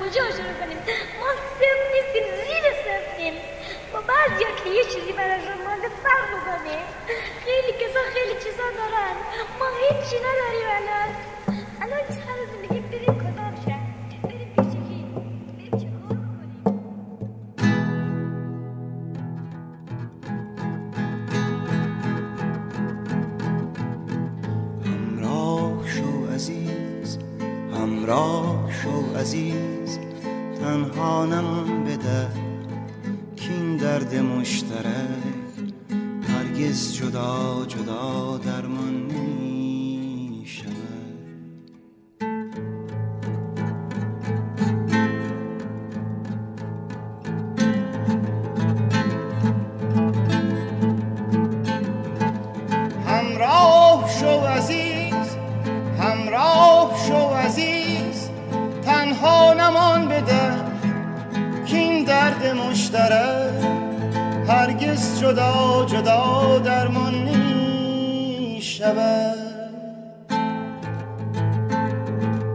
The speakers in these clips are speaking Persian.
کجا شروع کنیم؟ ما صفر نیستیم، زیر صفریم. ما بعضی که یه چیزی براشون مانده فرق میکنه. خیلی کسا خیلی چیزا دارن، ما هیچی نداریم. الان چه روزی میگیم بریم کدام شهر، بریم پیش کی، بریم چه کار کنیم؟ همراه شو عزیز، همراه شو عزیز، تنها نمان بده کین درد مشترک هرگز جدا جدا درمان نمی شود. همراه شو عزیز، همراه شو عزیز، تنها نمان بده این درد مشترک هرگز جدا جدا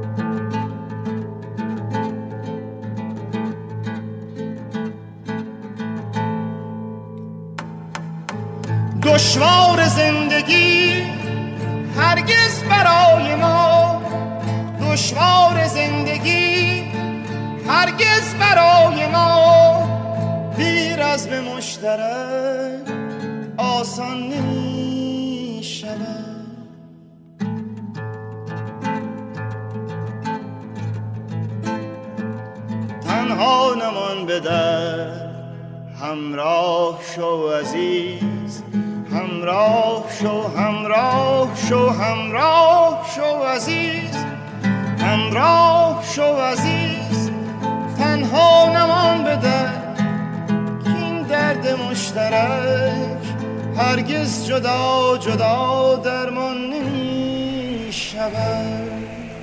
درمان نمی شود. دشوار زندگی هرگز برای ما، دشوار زندگی هرگز برای ما بی رزم مشترک آسان نمی شود. تنها نمان بده، همراه شو عزیز، همراه شو، همراه شو، همراه شو عزیز، همراه شو عزیز، تنها نمان بده که این درد مشترک هرگز جدا جدا درمان نمی شود.